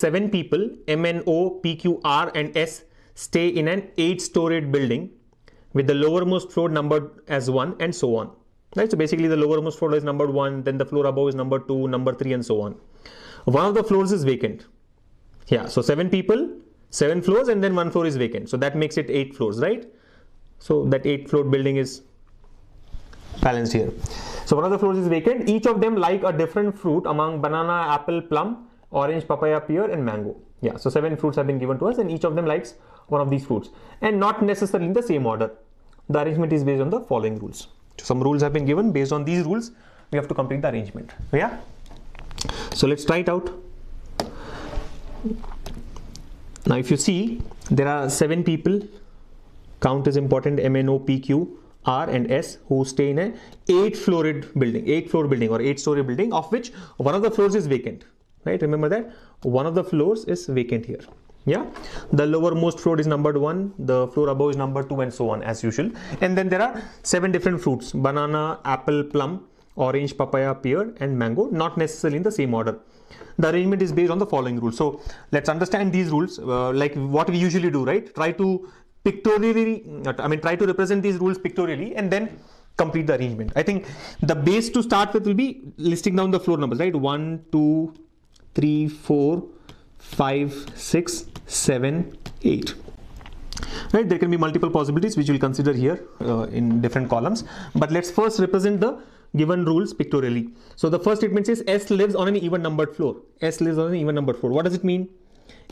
7 people, M and O, P, Q, R and S, stay in an 8-storied building with the lowermost floor numbered as 1 and so on. Right? So basically the lowermost floor is numbered 1, then the floor above is number 2, number 3 and so on. One of the floors is vacant. Yeah, so 7 people, 7 floors, and then 1 floor is vacant. So that makes it 8 floors, right? So that 8-floor building is balanced here. So one of the floors is vacant. Each of them like a different fruit among banana, apple, plum, orange, papaya, pear and mango. Yeah, so 7 fruits have been given to us and each of them likes one of these fruits, and not necessarily in the same order. The arrangement is based on the following rules. So some rules have been given. Based on these rules, we have to complete the arrangement. Yeah. So let's try it out. Now if you see, there are 7 people. Count is important. M, N, O, P, Q, R and S, who stay in an 8-story building, of which one of the floors is vacant. Right? Remember that one of the floors is vacant here. Yeah. The lowermost floor is numbered 1. The floor above is number 2 and so on as usual. And then there are 7 different fruits: banana, apple, plum, orange, papaya, pear and mango, not necessarily in the same order. The arrangement is based on the following rules. So let's understand these rules like what we usually do, right? Try to represent these rules pictorially and then complete the arrangement. I think the base to start with will be listing down the floor numbers, right? 1, 2, 3, 4, 5, 6, 7, 8. Right? There can be multiple possibilities which we'll consider here in different columns. But let's first represent the given rules pictorially. So the first statement says S lives on an even numbered floor. S lives on an even numbered floor. What does it mean?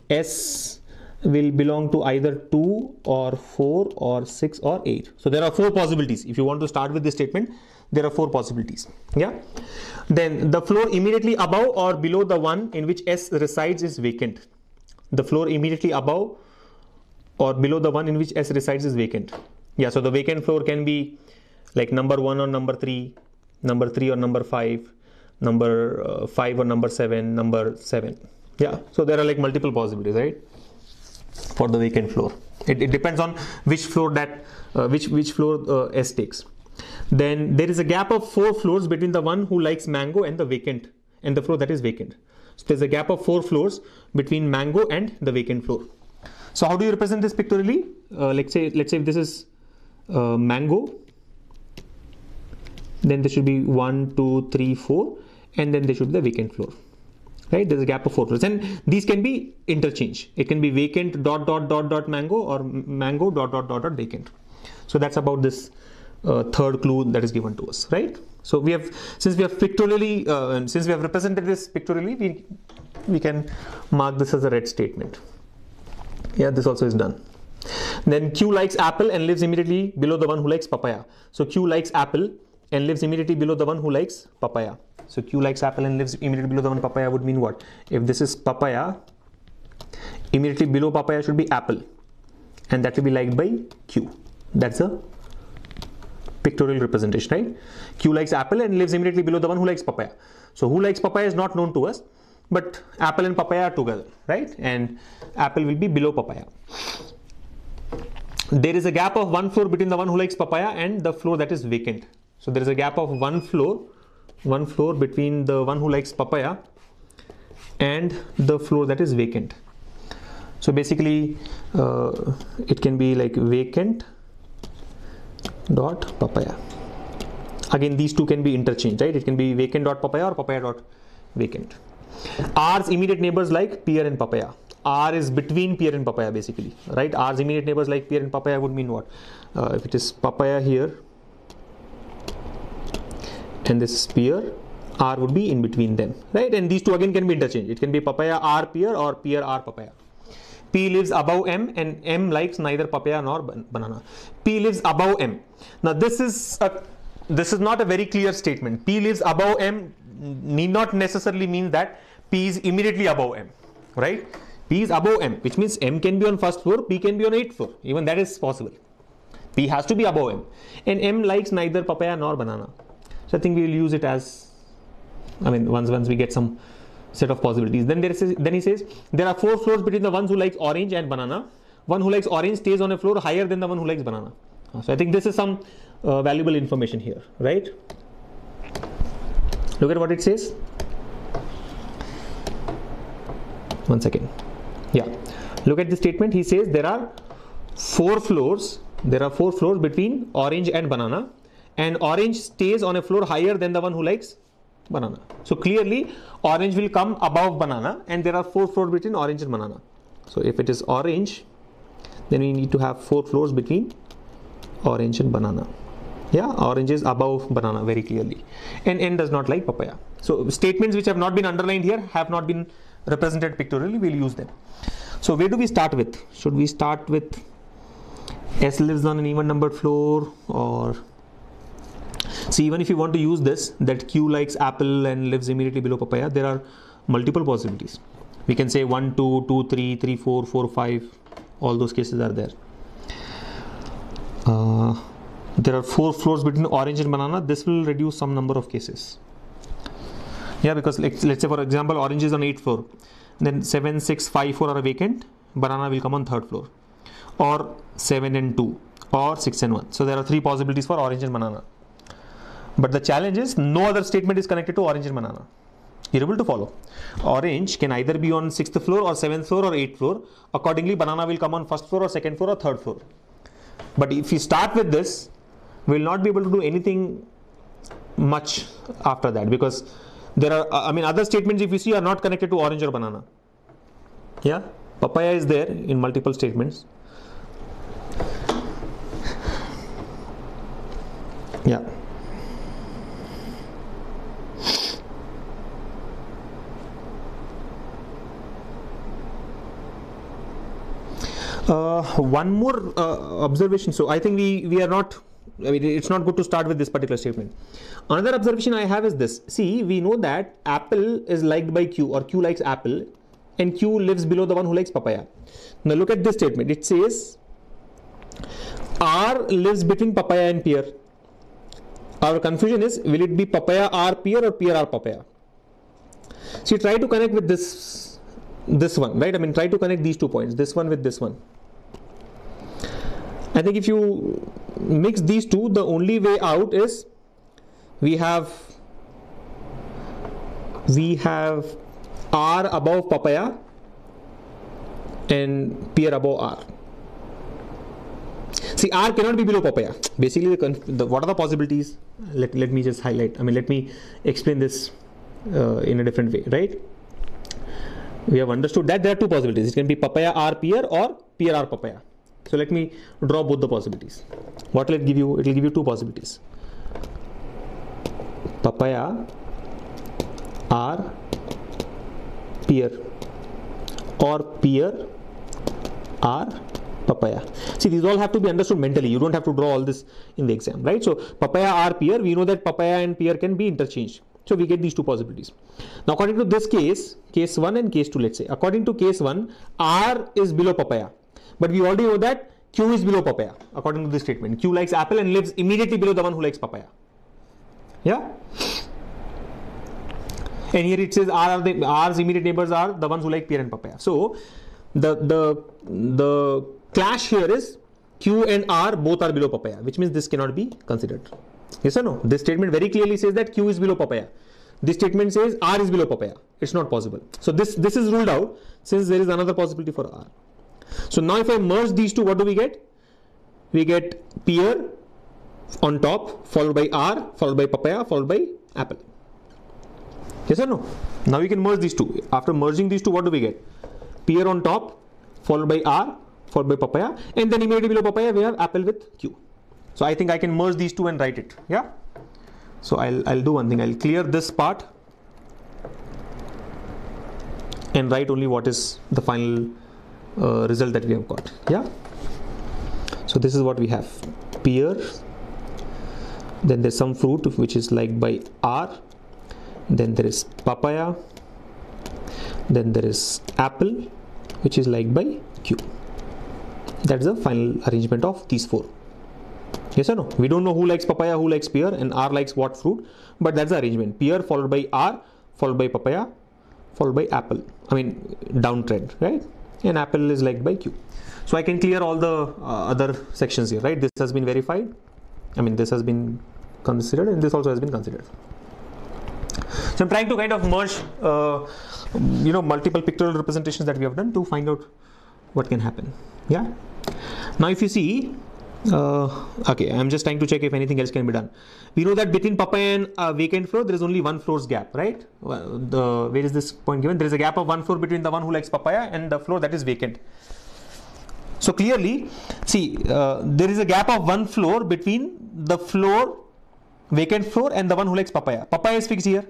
S will belong to either 2 or 4 or 6 or 8. So there are 4 possibilities. If you want to start with this statement, there are 4 possibilities. Yeah. Then the floor immediately above or below the one in which S resides is vacant. The floor immediately above or below the one in which S resides is vacant. Yeah. So the vacant floor can be like number 1 or number 3, number 3 or number 5, number 5 or number 7, number 7. Yeah. So there are like multiple possibilities, right? For the vacant floor, it depends on which floor that which floor S takes. Then there is a gap of 4 floors between the one who likes mango and the vacant, and the floor that is vacant. So there's a gap of 4 floors between mango and the vacant floor. So how do you represent this pictorially? Let's say if this is mango, then there should be 1, 2, 3, 4, and then there should be the vacant floor. Right, there's a gap of 4 floors, and these can be interchange. It can be vacant ... mango, or mango ... vacant. So that's about this third clue that is given to us, right? So we have, since we have represented this pictorially, we can mark this as a red statement. Yeah, this also is done. Then Q likes apple and lives immediately below the one who likes papaya. So Q likes apple and lives immediately below the one who likes papaya. So Q likes apple and lives immediately below the one papaya would mean what? If this is papaya, immediately below papaya should be apple, and that will be liked by Q. That's a pictorial representation, right? Q likes apple and lives immediately below the one who likes papaya. So who likes papaya is not known to us, but apple and papaya are together, right? And apple will be below papaya. There is a gap of 1 floor between the one who likes papaya and the floor that is vacant. So there is a gap of 1 floor between the one who likes papaya and the floor that is vacant. So basically it can be like vacant . Papaya. Again, these two can be interchanged, right? It can be vacant . Papaya or papaya . Vacant. R's immediate neighbors like pear and papaya. R is between pear and papaya basically, right? R's immediate neighbors like pear and papaya would mean what? If it is papaya here and this is pear, R would be in between them, right? And these two again can be interchanged. It can be papaya R pear or pear R papaya. P lives above M and M likes neither papaya nor banana. P lives above M. Now this is not a very clear statement. P lives above M need not necessarily mean that P is immediately above M, right? P is above M, which means M can be on 1st floor, P can be on 8th floor. Even that is possible. P has to be above M, and M likes neither papaya nor banana. So I think we will use it as, once we get some set of possibilities. Then he says there are 4 floors between the ones who likes orange and banana. One who likes orange stays on a floor higher than the one who likes banana. So I think this is some valuable information here, right? Look at what it says. One second. Yeah, look at the statement. He says there are 4 floors. There are 4 floors between orange and banana, and orange stays on a floor higher than the one who likes banana. So clearly orange will come above banana, and there are 4 floors between orange and banana. So if it is orange, then we need to have 4 floors between orange and banana. Yeah, orange is above banana very clearly, and N does not like papaya. So statements which have not been underlined here have not been represented pictorially. We'll use them. So where do we start with? Should we start with S lives on an even numbered floor? Or see, even if you want to use this, that Q likes apple and lives immediately below papaya, there are multiple possibilities. We can say 1, 2, 2, 3, 3, 4, 4, 5. All those cases are there. There are 4 floors between orange and banana. This will reduce some number of cases. Yeah, because let's say for example orange is on 8th floor. Then 7, 6, 5, 4 are vacant. Banana will come on 3rd floor. Or 7 and 2. Or 6 and 1. So there are 3 possibilities for orange and banana. But the challenge is no other statement is connected to orange and banana. You're able to follow. Orange can either be on 6th floor or 7th floor or 8th floor. Accordingly, banana will come on 1st floor or 2nd floor or 3rd floor. But if you start with this, we'll not be able to do anything much after that, because there are, other statements if you see are not connected to orange or banana. Yeah, papaya is there in multiple statements. Yeah. One more observation. So I think we are not, it's not good to start with this particular statement. Another observation I have is this. See, we know that apple is liked by Q, or Q likes apple, and Q lives below the one who likes papaya. Now look at this statement. It says R lives between papaya and pear. Our confusion is, will it be papaya R pear or pear R papaya? So you try to connect with this one, right? Try to connect these 2 points, this one with this one. I think if you mix these two, the only way out is we have R above papaya and pear above R. See, R cannot be below papaya. Basically, what are the possibilities? Let me just highlight. Let me explain this in a different way, right? We have understood that there are 2 possibilities. It can be papaya R pear or pear R papaya. So let me draw both the possibilities. What will it give you? It will give you 2 possibilities. Papaya R pear or pear R papaya. See, these all have to be understood mentally. You don't have to draw all this in the exam, right? So papaya R pear, we know that papaya and pear can be interchanged. So we get these 2 possibilities. Now according to this case, case 1 and case 2, let's say. According to case 1, R is below papaya. But we already know that Q is below papaya, according to this statement. Q likes apple and lives immediately below the one who likes papaya. Yeah? And here it says R's immediate neighbors are the ones who like pear and papaya. So the clash here is Q and R both are below papaya, which means this cannot be considered. Yes or no? This statement very clearly says that Q is below papaya. This statement says R is below papaya. It's not possible. So this is ruled out, since there is another possibility for R. So now if I merge these 2, what do we get? We get pear on top, followed by R, followed by papaya, followed by apple. Yes or no? Now we can merge these 2. After merging these 2, what do we get? Pear on top, followed by R, followed by papaya, and then immediately below papaya we have apple with Q. So I think I can merge these 2 and write it. Yeah. So I'll do one thing. I'll clear this part and write only what is the final result that we have got. Yeah. So this is what we have. Pear. Then there's some fruit which is liked by R. Then there is papaya. Then there is apple, which is liked by Q. That's the final arrangement of these 4. Yes or no? We don't know who likes papaya, who likes pear, and R likes what fruit, but that's the arrangement. Pear followed by R, followed by papaya, followed by apple. Downtrend, right? And apple is liked by Q. So I can clear all the other sections here, right? This has been verified. This has been considered, and this also has been considered. So I'm trying to kind of merge, multiple pictorial representations that we have done to find out what can happen. Yeah. Now, if you see, okay, I'm just trying to check if anything else can be done. We know that between Papaya and vacant floor, there is only one floor's gap, right? Well, where is this point given? There is a gap of one floor between the one who likes Papaya and the floor that is vacant. So clearly, see, there is a gap of one floor between the floor, vacant floor, and the one who likes Papaya. Papaya is fixed here.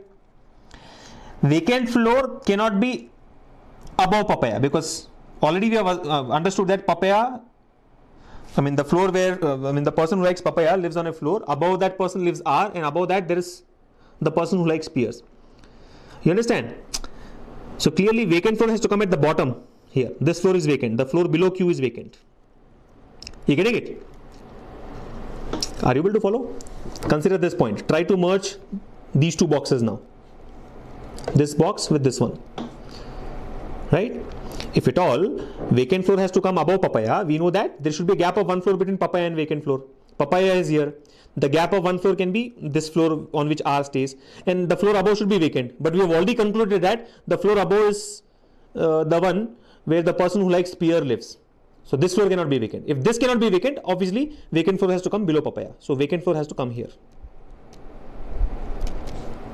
Vacant floor cannot be above Papaya because already we have understood that Papaya, the floor where, the person who likes Papaya lives on a floor, above that person lives R, and above that there is the person who likes Pierce. You understand? So clearly vacant floor has to come at the bottom here. This floor is vacant. The floor below Q is vacant. You getting it? Are you able to follow? Consider this point. Try to merge these two boxes now. This box with this one. Right? If at all, vacant floor has to come above Papaya, we know that there should be a gap of one floor between Papaya and vacant floor. Papaya is here. The gap of one floor can be this floor on which R stays. And the floor above should be vacant. But we have already concluded that the floor above is the one where the person who likes Pierre lives. So this floor cannot be vacant. If this cannot be vacant, obviously vacant floor has to come below Papaya. So vacant floor has to come here.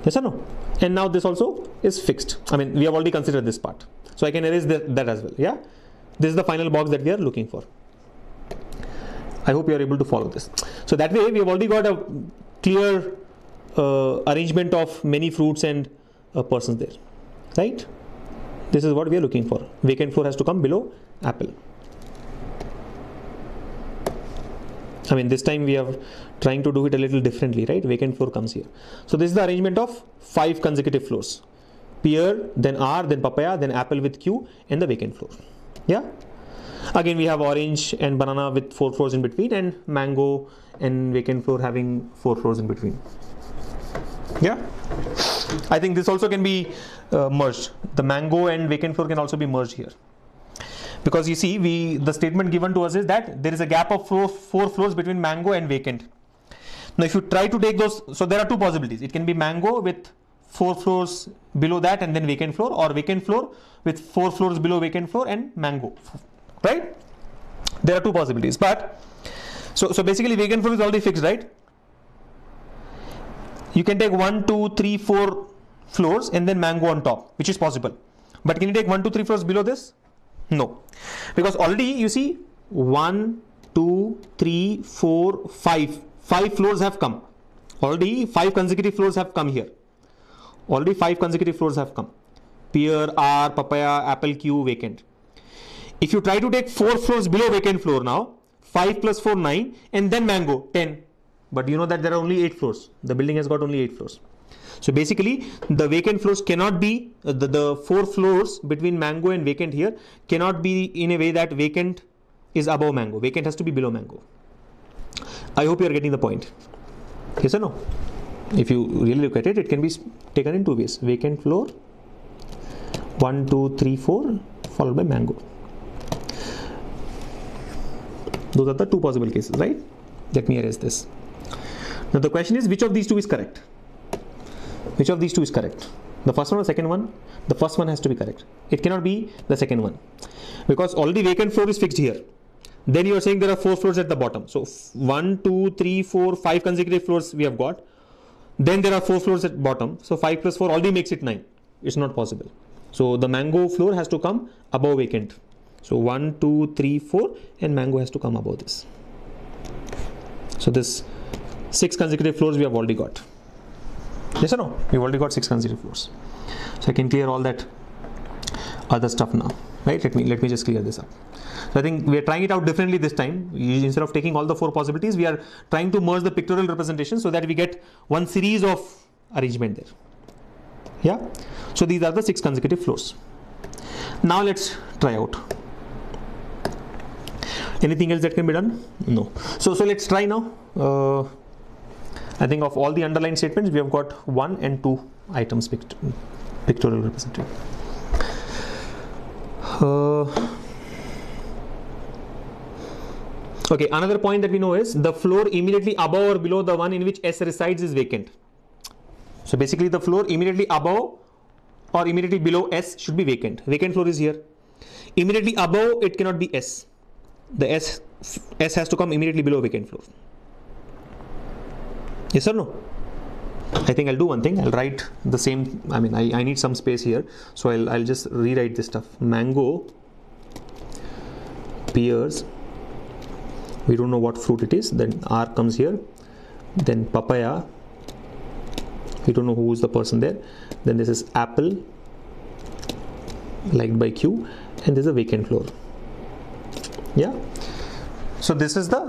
Yes or no? And now this also is fixed. We have already considered this part. So I can erase that as well. Yeah. This is the final box that we are looking for. I hope you are able to follow this. So that way we have already got a clear arrangement of many fruits and persons there. Right? This is what we are looking for. Vacant floor has to come below apple. This time we are trying to do it a little differently, right? Vacant floor comes here. So this is the arrangement of 5 consecutive floors. Pear, then R, then Papaya, then apple with Q, and the vacant floor. Yeah. Again, we have orange and banana with 4 floors in between, and mango and vacant floor having 4 floors in between. Yeah. I think this also can be merged. The mango and vacant floor can also be merged here. Because you see, the statement given to us is that there is a gap of 4 floors between mango and vacant. Now, if you try to take those, so there are 2 possibilities. It can be mango with 4 floors below that and then vacant floor, or vacant floor with 4 floors below vacant floor and mango, right? There are 2 possibilities. But so basically vacant floor is already fixed, right? You can take 1, 2, 3, 4 floors and then mango on top, which is possible. But can you take 1, 2, 3 floors below this? No, because already you see 1, 2, 3, 4, 5. 5 floors have come. Already 5 consecutive floors have come here. Already 5 consecutive floors have come. Pear, R, Papaya, apple, Q, vacant. If you try to take 4 floors below vacant floor now, 5 plus 4, 9, and then mango, 10. But you know that there are only 8 floors. The building has got only 8 floors. So basically, the vacant floors cannot be, the 4 floors between mango and vacant here cannot be in a way that vacant is above mango. Vacant has to be below mango. I hope you are getting the point. Yes or no? If you really look at it, it can be taken in 2 ways. Vacant floor, 1, 2, 3, 4, followed by mango. Those are the 2 possible cases, right? Let me erase this. Now the question is, which of these 2 is correct? Which of these 2 is correct? The first one or the second one? The first one has to be correct. It cannot be the second one. Because already vacant floor is fixed here. Then you are saying there are 4 floors at the bottom. So 1, 2, 3, 4, 5 consecutive floors we have got. Then there are 4 floors at bottom. So 5 plus 4 already makes it 9. It's not possible. So the mango floor has to come above vacant. So 1, 2, 3, 4 and mango has to come above this. So this 6 consecutive floors we have already got. Yes or no? We've already got 6 consecutive floors. So I can clear all that other stuff now. Right? Let me just clear this up. So I think we are trying it out differently this time. Instead of taking all the 4 possibilities, we are trying to merge the pictorial representation so that we get one series of arrangement there. Yeah? So these are the 6 consecutive floors. Now let's try out. Anything else that can be done? No. So let's try now. I think of all the underlined statements, we have got 1 and 2 items pictorial represented. Okay, another point that we know is the floor immediately above or below the one in which S resides is vacant. So basically the floor immediately above or immediately below S should be vacant. Vacant floor is here. Immediately above it cannot be S. The S has to come immediately below vacant floor. Yes or no? I think I'll do one thing. I'll write the same. I mean, I need some space here, so I'll just rewrite this stuff. Mango pears. We don't know what fruit it is. Then R comes here. Then papaya. We don't know who is the person there. Then this is apple, liked by Q, and this is a vacant floor. Yeah. So this is the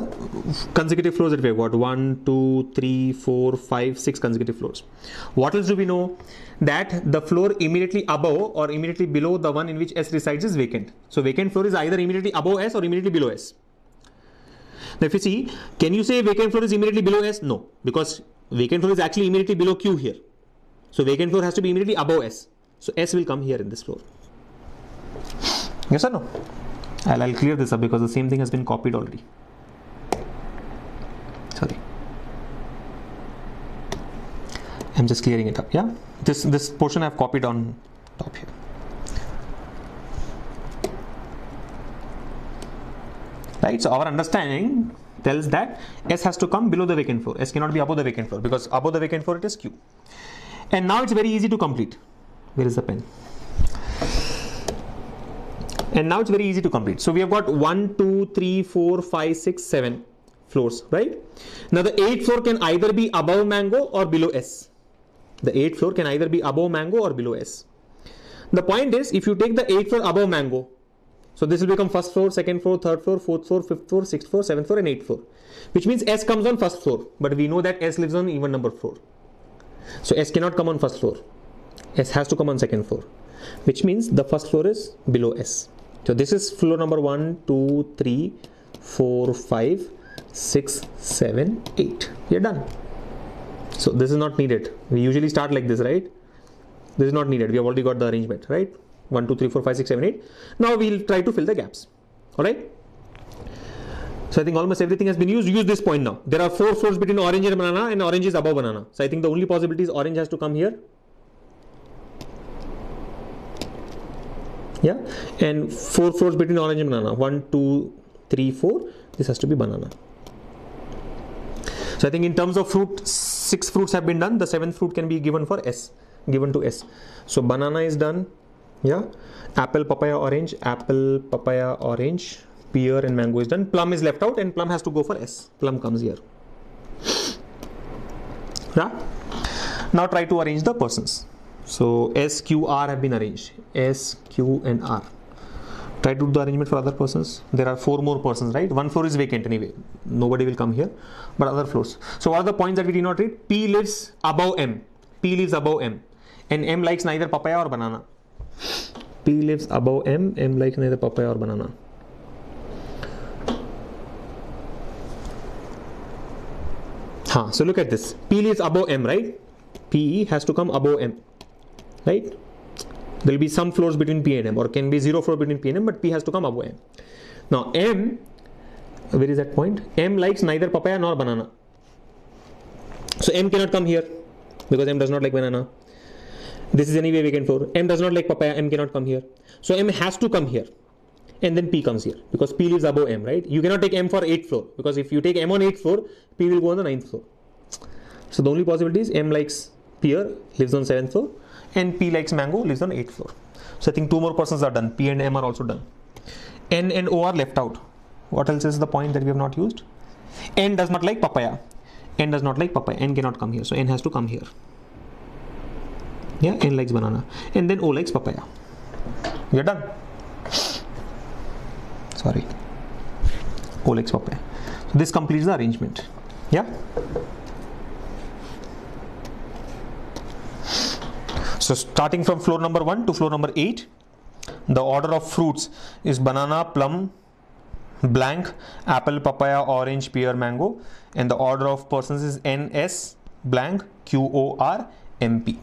consecutive floors that we have got. 1, 2, 3, 4, 5, 6 consecutive floors. What else do we know? That the floor immediately above or immediately below the one in which S resides is vacant. So vacant floor is either immediately above S or immediately below S. Now if you see, can you say vacant floor is immediately below S? No, because vacant floor is actually immediately below Q here. So vacant floor has to be immediately above S. So S will come here in this floor. Yes or no? I'll clear this up because the same thing has been copied already. Sorry. I'm just clearing it up, yeah? This portion I've copied on top here. Right, so our understanding tells that S has to come below the vacant floor. S cannot be above the vacant floor because above the vacant floor it is Q. And now it's very easy to complete. Where is the pen? And now it's very easy to complete. So we have got 1, 2, 3, 4, 5, 6, 7 floors, right? Now the 8th floor can either be above mango or below S. The 8th floor can either be above mango or below S. The point is, if you take the 8th floor above mango, so this will become 1st floor, 2nd floor, 3rd floor, 4th floor, 5th floor, 6th floor, 7th floor and 8th floor. Which means S comes on 1st floor, but we know that S lives on even number floor. So S cannot come on 1st floor. S has to come on 2nd floor. Which means the 1st floor is below S. So this is floor number 1, 2, 3, 4, 5, 6, 7, 8. We are done. So this is not needed. We usually start like this, right? This is not needed. We have already got the arrangement, right? 1, 2, 3, 4, 5, 6, 7, 8. Now we'll try to fill the gaps. Alright? So I think almost everything has been used. Use this point now. There are 4 floors between orange and banana, and orange is above banana. So I think the only possibility is orange has to come here. Yeah, and 4 floors between orange and banana. 1, 2, 3, 4. This has to be banana. So I think in terms of fruit, 6 fruits have been done. The 7th fruit can be given for S, given to S. So banana is done. Yeah, apple, papaya, orange. Apple, papaya, orange. Pear and mango is done. Plum is left out and plum has to go for S. Plum comes here. Yeah. Now try to arrange the persons. So S, Q, R have been arranged. S, Q and R. Try to do the arrangement for other persons. There are 4 more persons, right? 1 floor is vacant anyway. Nobody will come here. But other floors. So what are the points that we did not read? P lives above M. P lives above M. And M likes neither papaya or banana. P lives above M. M likes neither papaya or banana. Huh, so look at this. P lives above M, right? P has to come above M. Right? There will be some floors between P and M, or can be 0 floor between P and M, but P has to come above M. Now M, where is that point? M likes neither papaya nor banana. So M cannot come here because M does not like banana. This is anyway vacant floor. M does not like papaya, M cannot come here. So M has to come here. And then P comes here because P lives above M, right? You cannot take M for 8th floor because if you take M on 8th floor, P will go on the 9th floor. So the only possibility is M likes pear, lives on 7th floor. And P likes mango, lives on 8th floor. So I think 2 more persons are done. P and M are also done. N and O are left out. What else is the point that we have not used? N does not like papaya. N does not like papaya. N cannot come here. So N has to come here. Yeah, N likes banana. And then O likes papaya. We are done. Sorry. O likes papaya. So this completes the arrangement. Yeah. So starting from floor number 1 to floor number 8, the order of fruits is banana, plum, blank, apple, papaya, orange, pear, mango, and the order of persons is N, S, blank, Q, O, R, M, P.